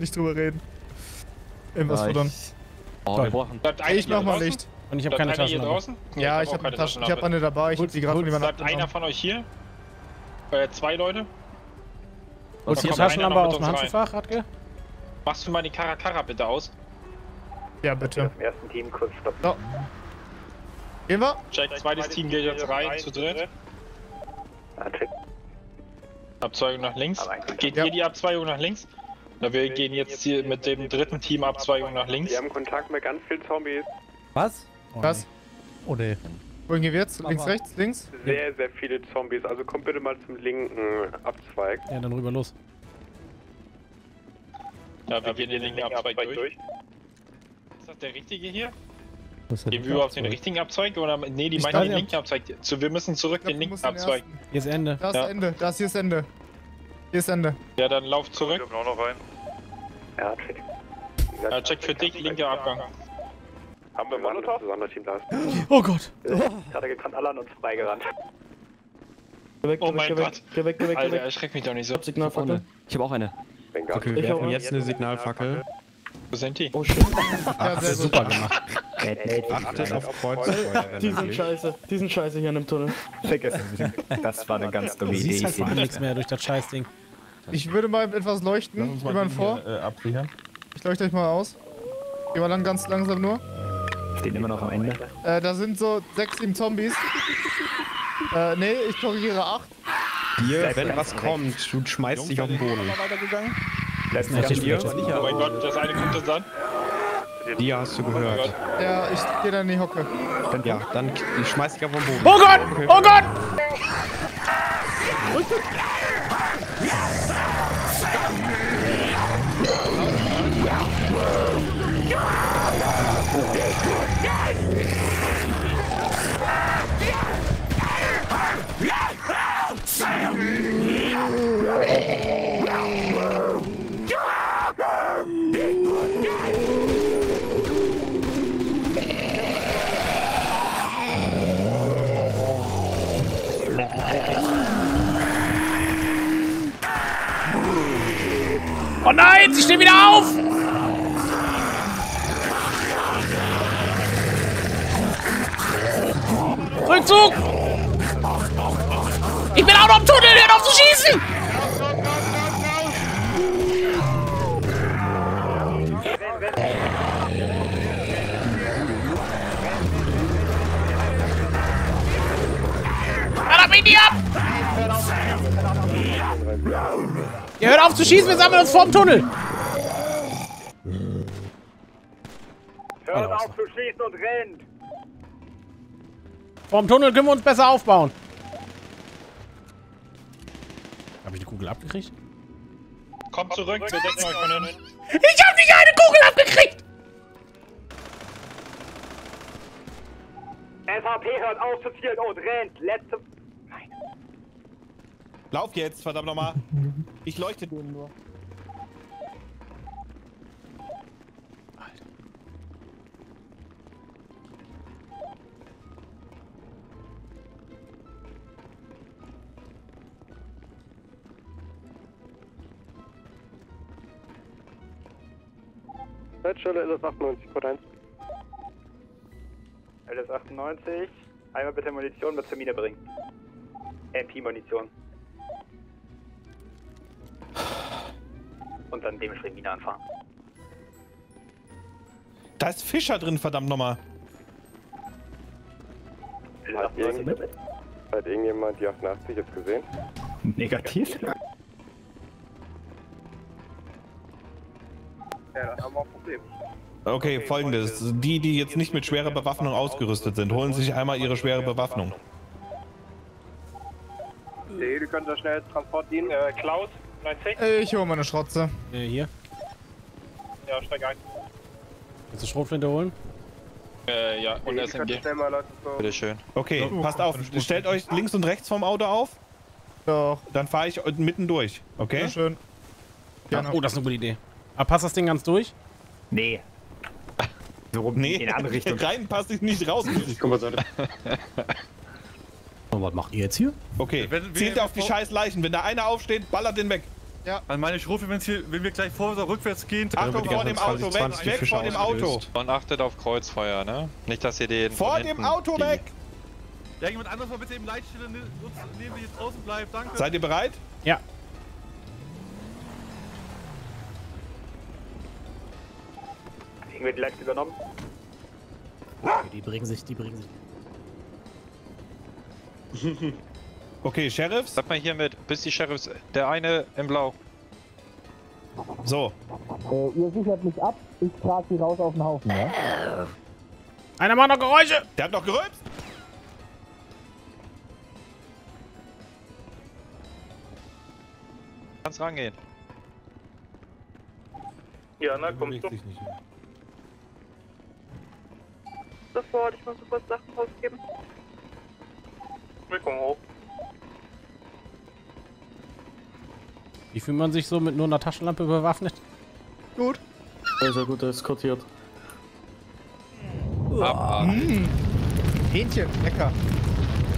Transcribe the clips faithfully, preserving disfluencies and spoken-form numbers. nicht drüber reden. Irgendwas verdammt. Oh, wir brauchen. Bleibt eigentlich nochmal nicht. Und ich habe keine Taschen. Ja, ich habe Taschen. Ich habe eine dabei. Ich hab die gerade wieder. Bleibt einer von euch hier? Bei zwei Leute. Und die Taschenlampe aus dem Handschuhfach, Radke? Machst du mal die Karakara bitte aus? Ja, bitte. Im ersten Team kurz stoppen. So. Gehen wir? Check, zweites Team geht jetzt rein, zu dritt. Ah, check. Abzweigung nach links. Geht ihr die Abzweigung nach links? Na, wir gehen jetzt hier mit dem dritten Team Abzweigung nach links. Wir haben Kontakt mit ganz vielen Zombies. Was? Oh, was? Nee. Oh ne. Wohin gehen wir jetzt? Links, aber rechts, links? Sehr, sehr viele Zombies. Also kommt bitte mal zum linken Abzweig. Ja, dann rüber los. Ja, wir gehen den linken Abzweig durch. durch. Ist das der richtige hier? Gehen wir auf den richtigen Abzweig oder? Ne, die meinen den linken Abzweig. So, wir müssen zurück, glaub, den linken Abzweig. Hier ist Ende. Da ist ja. Ende. Das hier ist Ende. Hier ist Ende. Ja, dann lauf zurück. Ich auch noch rein. Ja, check. Ja, check für dich, linker Abgang. Haben wir Molotov? Oh Gott! Ich hatte gerade alle an uns vorbeigerannt. Oh mein Gott! Alter, erschreck mich doch nicht so. Ich hab Signalfackel. Ich hab auch eine. Okay, wir haben jetzt eine Signalfackel. Wo sind die? Oh shit. Das ist super gemacht. Achtet auf Kreuzfeuer. Die sind scheiße. Die sind scheiße hier in dem Tunnel. Vergessen Sie. Das war eine ganz dumme Idee. Ich sehe nichts mehr durch das Scheißding. Ich würde mal etwas leuchten. Jemand vor? Ich leuchte euch mal aus. Geh mal lang, ganz langsam nur. Stehen immer noch am Ende. Äh, da sind so sechs, sieben Zombies. äh, nee, ich korrigiere acht. Hier, wenn was kommt, du schmeißt dich auf den Boden. Da ist nicht hier. Oh mein Gott, das eine kommt jetzt an. Die hast du gehört. Ja, ich geh dann in die Hocke. Dann, ja, dann ich schmeiß dich auf den Boden. Oh Gott! Okay. Oh Gott! Oh nein, sie stehen wieder auf! Rückzug! Ich bin auch noch im Tunnel, hört auf zu schießen! Hört mich nicht ab! Ihr hört auf zu schießen, wir sammeln uns vorm Tunnel! Hört auf zu schießen und rennt! Vorm Tunnel können wir uns besser aufbauen. Hab ich die Kugel abgekriegt? Kommt zurück, wir decken euch von hinten. Ich hab nicht eine Kugel abgekriegt! S H P hört auf zu zielen und rennt! Letzte. Nein. Lauf jetzt, verdammt nochmal! Ich leuchte denen nur. Alter. Zeitstelle L S achtundneunzig, Code eins. L S achtundneunzig, einmal bitte Munition mit zur Mine bringen. M P-Munition. Und dann dementsprechend wieder anfahren. Da ist Fischer drin, verdammt nochmal. Hat, irgend Hat irgendjemand die achtundachtzig jetzt gesehen? Negativ? Ja, das haben wir auch Probleme. Okay, okay, folgendes. Die, die jetzt nicht mit schwerer Bewaffnung ausgerüstet sind, holen sich einmal ihre schwere Bewaffnung. Die, die können da schnell Transport dienen. Äh, Klaus, neunzig. Ich hole meine Schrotze. Äh, hier. Ja, steig ein. Willst du Schrotflinte holen? Äh, ja, und S M G. Bitte schön. Okay, so, passt auf. Stellt euch links und rechts vom Auto auf. Doch. Dann fahre ich mitten durch, okay? Bitte schön. Gerne. Oh, das ist eine gute Idee. Aber passt das Ding ganz durch? Nee. So rum, nee. In andere Richtung. Rein passt ich nicht raus. Ich komme so. Was macht ihr jetzt hier? Okay, zählt auf die scheiß Leichen. Wenn da einer aufsteht, ballert den weg. Ja. An meine ich rufe, hier, wenn wir gleich vor oder rückwärts gehen. Achtung, vor dem Auto, weg, weg vor dem Auto. Und achtet auf Kreuzfeuer, ne? Nicht, dass ihr den... Vor dem Auto, weg! Ja, jemand anderes mal bitte eben Leitstelle neben sich jetzt draußen bleibt, danke. Seid ihr bereit? Ja. Wird leicht übernommen. Okay, die bringen sich, die bringen sich. Okay, Sheriffs. Bleib mal hier mit, bis die Sheriffs. Der eine im Blau. So. Äh, ihr sichert mich ab, ich trage sie raus auf den Haufen, ja? Einer macht noch Geräusche! Der hat noch gerülpst! Kannst rangehen. Ja, na kommst du. Sofort, ich muss sofort Sachen rausgeben. Wir kommen hoch. Wie fühlt man sich so mit nur einer Taschenlampe bewaffnet? Gut. Also gut, das ist kortiert. Ah. Mmh. Hähnchen, lecker.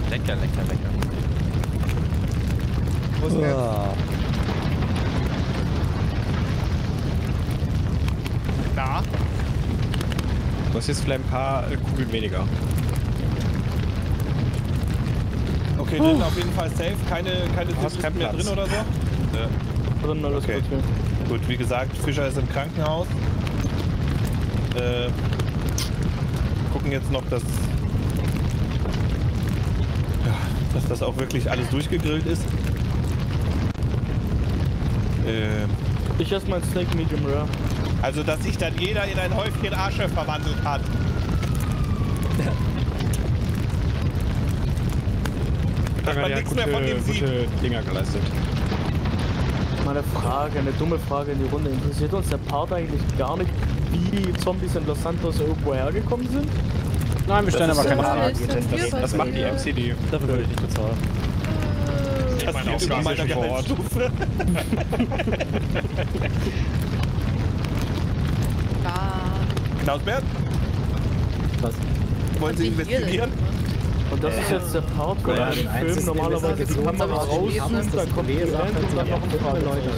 Lecker, lecker, lecker. Wo ist der? Ah. Na? Du hast jetzt vielleicht ein paar Kugeln weniger. Okay, dann uh. auf jeden Fall safe. Keine, keine Sitzkippen mehr drin oder so? Nee. Alles okay. Gut, ja. Gut, wie gesagt, Fischer ist im Krankenhaus. Äh, gucken jetzt noch, dass, ja, dass das auch wirklich alles durchgegrillt ist. Äh, ich esse mein Steak Medium Rare. Also, dass sich dann jeder in ein Häufchen Arsche verwandelt hat. Dass man nichts mehr von dem sieht. Dinger geleistet. Meine Frage, eine dumme Frage in die Runde. Interessiert uns der Part eigentlich gar nicht, wie die Zombies in Los Santos irgendwo hergekommen sind? Nein, wir stellen aber keine Frage. Das macht die M C D. Dafür würde ich nicht bezahlen. Das ist meine Aufgabe vor Ort. Knausbert? Was? Wollen Sie investigieren? Und das ist jetzt der Part, wo ja, ein Film normalerweise die Kamera raus, dann kommt die Welt und dann noch ein paar Leute.